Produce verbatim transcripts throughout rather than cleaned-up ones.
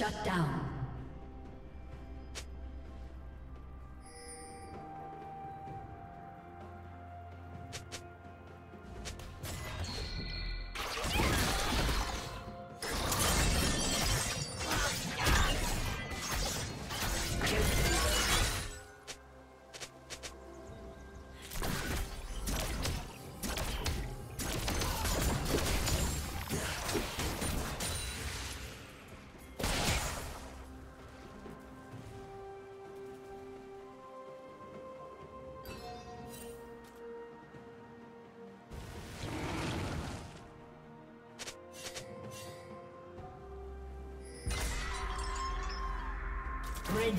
Shut down. Red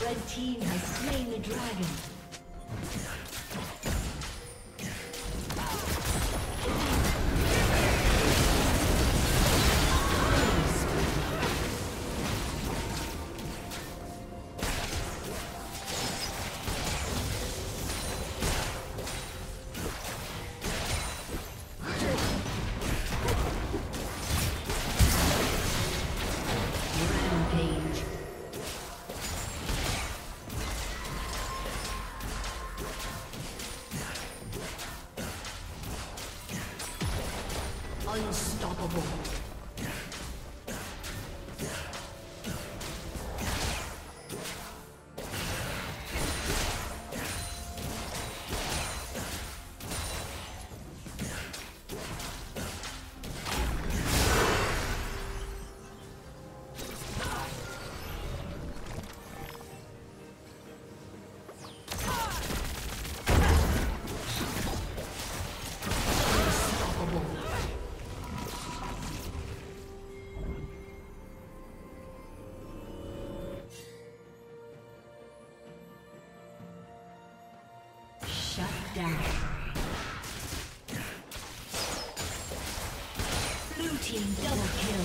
Red team has slain the dragon. Unstoppable. Blue team double kill.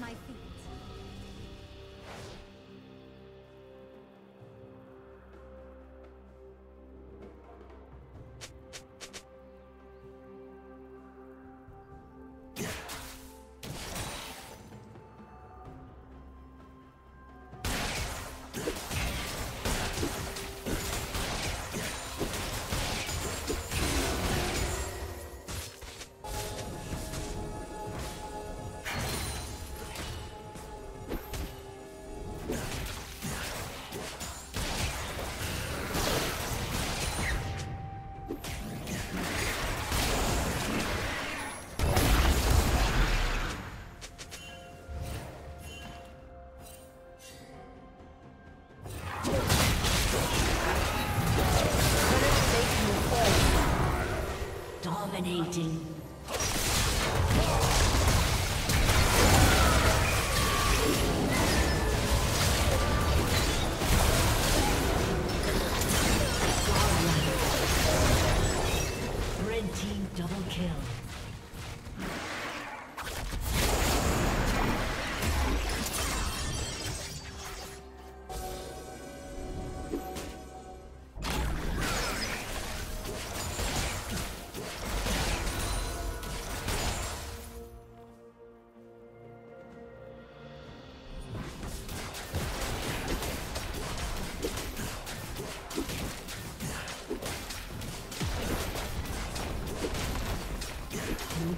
My Dominating. Red team double kill.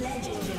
Legendary.